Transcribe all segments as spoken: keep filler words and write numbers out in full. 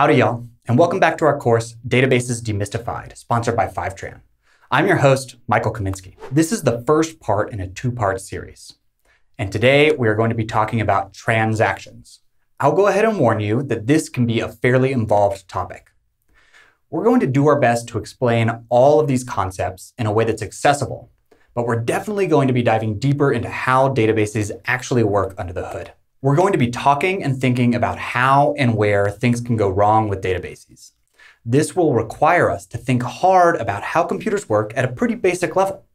Howdy, y'all, and welcome back to our course, Databases Demystified, sponsored by Fivetran. I'm your host, Michael Kaminsky. This is the first part in a two-part series. And today, we are going to be talking about transactions. I'll go ahead and warn you that this can be a fairly involved topic. We're going to do our best to explain all of these concepts in a way that's accessible, but we're definitely going to be diving deeper into how databases actually work under the hood. We're going to be talking and thinking about how and where things can go wrong with databases. This will require us to think hard about how computers work at a pretty basic level.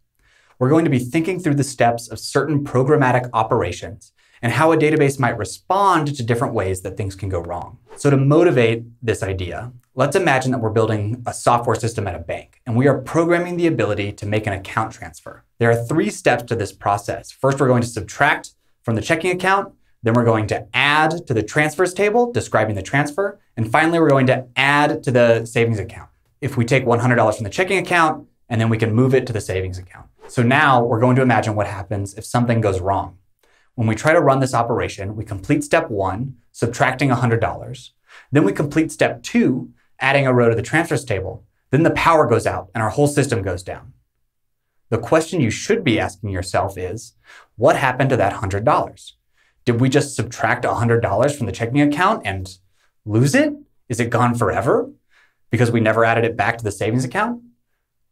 We're going to be thinking through the steps of certain programmatic operations and how a database might respond to different ways that things can go wrong. So to motivate this idea, let's imagine that we're building a software system at a bank, and we are programming the ability to make an account transfer. There are three steps to this process. First, we're going to subtract from the checking account. Then we're going to add to the transfers table, describing the transfer. And finally, we're going to add to the savings account. If we take one hundred dollars from the checking account, and then we can move it to the savings account. So now we're going to imagine what happens if something goes wrong. When we try to run this operation, we complete step one, subtracting one hundred dollars. Then we complete step two, adding a row to the transfers table. Then the power goes out and our whole system goes down. The question you should be asking yourself is, what happened to that one hundred dollars? Did we just subtract one hundred dollars from the checking account and lose it? Is it gone forever because we never added it back to the savings account?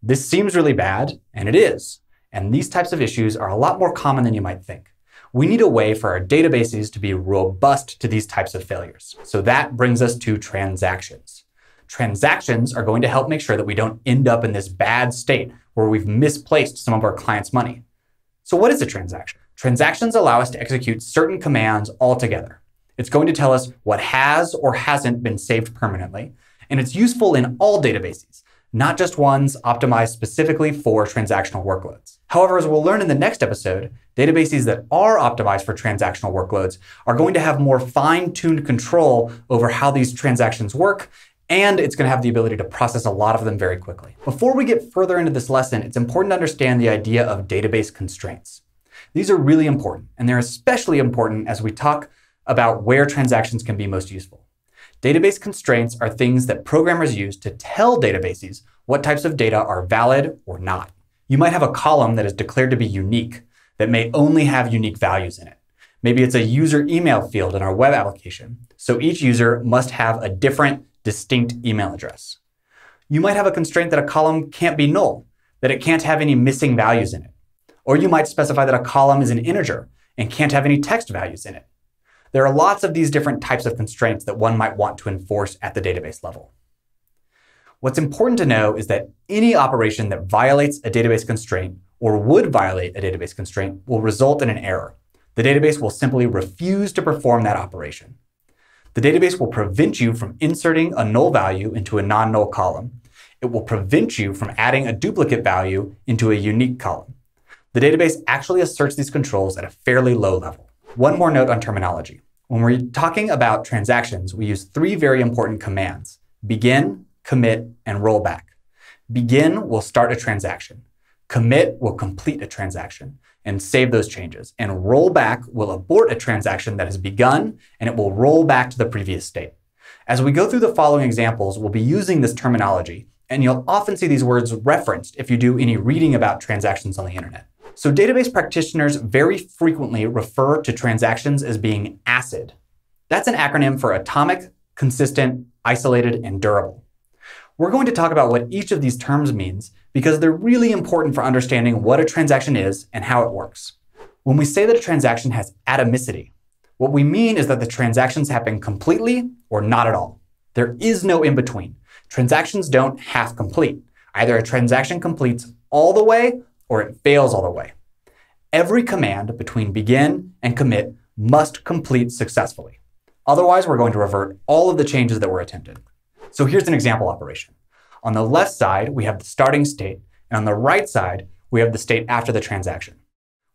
This seems really bad, and it is. And these types of issues are a lot more common than you might think. We need a way for our databases to be robust to these types of failures. So that brings us to transactions. Transactions are going to help make sure that we don't end up in this bad state where we've misplaced some of our clients' money. So what is a transaction? Transactions allow us to execute certain commands all together. It's going to tell us what has or hasn't been saved permanently, and it's useful in all databases, not just ones optimized specifically for transactional workloads. However, as we'll learn in the next episode, databases that are optimized for transactional workloads are going to have more fine-tuned control over how these transactions work, and it's going to have the ability to process a lot of them very quickly. Before we get further into this lesson, it's important to understand the idea of database constraints. These are really important, and they're especially important as we talk about where transactions can be most useful. Database constraints are things that programmers use to tell databases what types of data are valid or not. You might have a column that is declared to be unique, that may only have unique values in it. Maybe it's a user email field in our web application, so each user must have a different, distinct email address. You might have a constraint that a column can't be null, that it can't have any missing values in it. Or you might specify that a column is an integer and can't have any text values in it. There are lots of these different types of constraints that one might want to enforce at the database level. What's important to know is that any operation that violates a database constraint or would violate a database constraint will result in an error. The database will simply refuse to perform that operation. The database will prevent you from inserting a null value into a non-null column. It will prevent you from adding a duplicate value into a unique column. The database actually asserts these controls at a fairly low level. One more note on terminology. When we're talking about transactions, we use three very important commands: begin, commit, and rollback. Begin will start a transaction. Commit will complete a transaction and save those changes. And rollback will abort a transaction that has begun, and it will roll back to the previous state. As we go through the following examples, we'll be using this terminology, and you'll often see these words referenced if you do any reading about transactions on the internet. So database practitioners very frequently refer to transactions as being ACID. That's an acronym for atomic, consistent, isolated, and durable. We're going to talk about what each of these terms means because they're really important for understanding what a transaction is and how it works. When we say that a transaction has atomicity, what we mean is that the transactions happen completely or not at all. There is no in-between. Transactions don't half complete. Either a transaction completes all the way or it fails all the way. Every command between begin and commit must complete successfully. Otherwise, we're going to revert all of the changes that were attempted. So here's an example operation. On the left side, we have the starting state, and on the right side, we have the state after the transaction.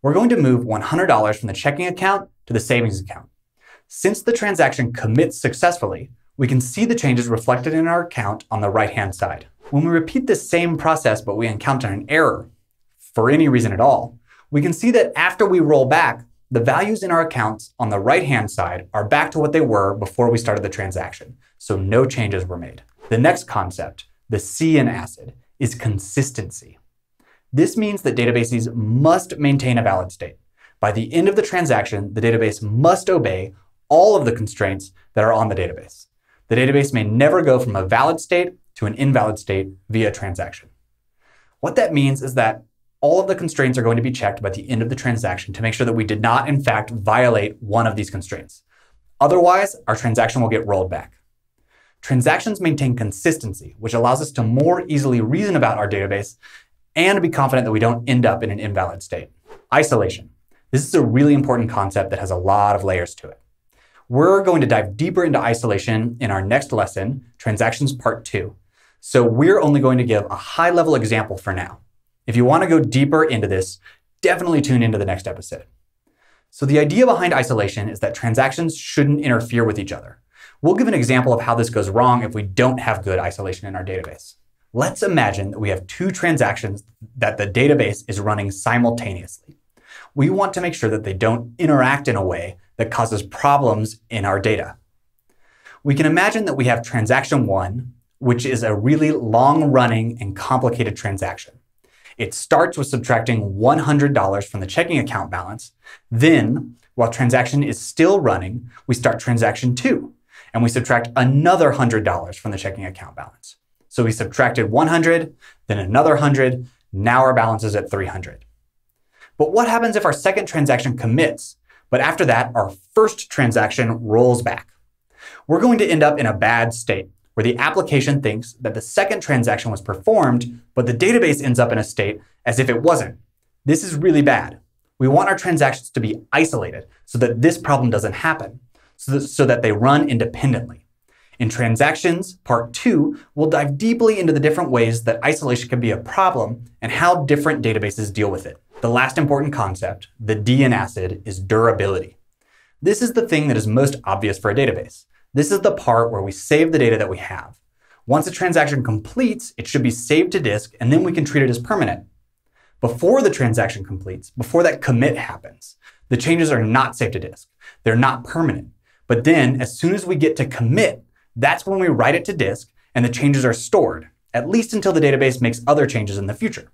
We're going to move one hundred dollars from the checking account to the savings account. Since the transaction commits successfully, we can see the changes reflected in our account on the right-hand side. When we repeat this same process, but we encounter an error, for any reason at all, we can see that after we roll back, the values in our accounts on the right-hand side are back to what they were before we started the transaction, so no changes were made. The next concept, the C in ACID, is consistency. This means that databases must maintain a valid state. By the end of the transaction, the database must obey all of the constraints that are on the database. The database may never go from a valid state to an invalid state via transaction. What that means is that all of the constraints are going to be checked by the end of the transaction to make sure that we did not, in fact, violate one of these constraints. Otherwise, our transaction will get rolled back. Transactions maintain consistency, which allows us to more easily reason about our database and be confident that we don't end up in an invalid state. Isolation. This is a really important concept that has a lot of layers to it. We're going to dive deeper into isolation in our next lesson, Transactions Part two. So we're only going to give a high-level example for now. If you want to go deeper into this, definitely tune into the next episode. So the idea behind isolation is that transactions shouldn't interfere with each other. We'll give an example of how this goes wrong if we don't have good isolation in our database. Let's imagine that we have two transactions that the database is running simultaneously. We want to make sure that they don't interact in a way that causes problems in our data. We can imagine that we have transaction one, which is a really long-running and complicated transaction. It starts with subtracting one hundred dollars from the checking account balance. Then, while transaction is still running, we start transaction two, and we subtract another one hundred dollars from the checking account balance. So we subtracted one hundred, then another one hundred, now our balance is at three hundred. But what happens if our second transaction commits, but after that, our first transaction rolls back? We're going to end up in a bad state, where the application thinks that the second transaction was performed, but the database ends up in a state as if it wasn't. This is really bad. We want our transactions to be isolated so that this problem doesn't happen, so that, so that they run independently. In Transactions Part two, we'll dive deeply into the different ways that isolation can be a problem and how different databases deal with it. The last important concept, the D in ACID, is durability. This is the thing that is most obvious for a database. This is the part where we save the data that we have. Once a transaction completes, it should be saved to disk, and then we can treat it as permanent. Before the transaction completes, before that commit happens, the changes are not saved to disk. They're not permanent. But then, as soon as we get to commit, that's when we write it to disk, and the changes are stored, at least until the database makes other changes in the future.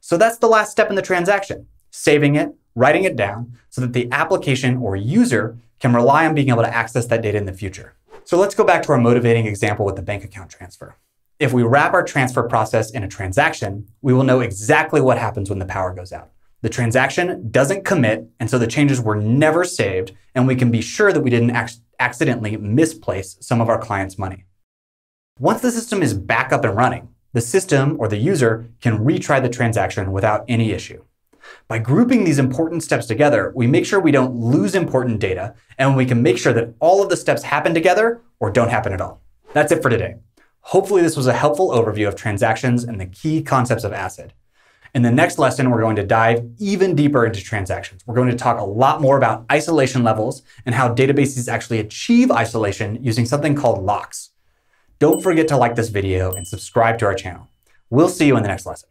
So that's the last step in the transaction, saving it, writing it down, so that the application or user can rely on being able to access that data in the future. So let's go back to our motivating example with the bank account transfer. If we wrap our transfer process in a transaction, we will know exactly what happens when the power goes out. The transaction doesn't commit, and so the changes were never saved, and we can be sure that we didn't ac- accidentally misplace some of our clients' money. Once the system is back up and running, the system or the user can retry the transaction without any issue. By grouping these important steps together, we make sure we don't lose important data, and we can make sure that all of the steps happen together or don't happen at all. That's it for today. Hopefully this was a helpful overview of transactions and the key concepts of ACID. In the next lesson, we're going to dive even deeper into transactions. We're going to talk a lot more about isolation levels and how databases actually achieve isolation using something called locks. Don't forget to like this video and subscribe to our channel. We'll see you in the next lesson.